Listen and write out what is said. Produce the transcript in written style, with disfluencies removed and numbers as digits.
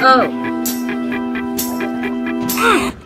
Oh.